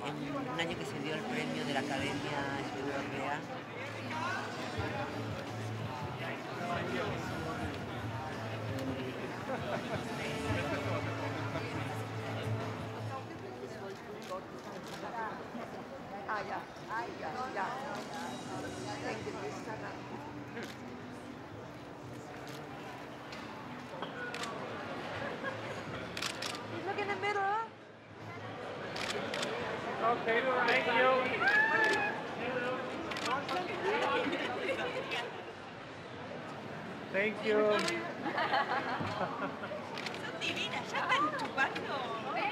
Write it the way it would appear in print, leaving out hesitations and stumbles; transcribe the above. En un año que se dio el premio de la Academia Europea. Okay, thank you. Thank you. Son divinas, ya están chupando.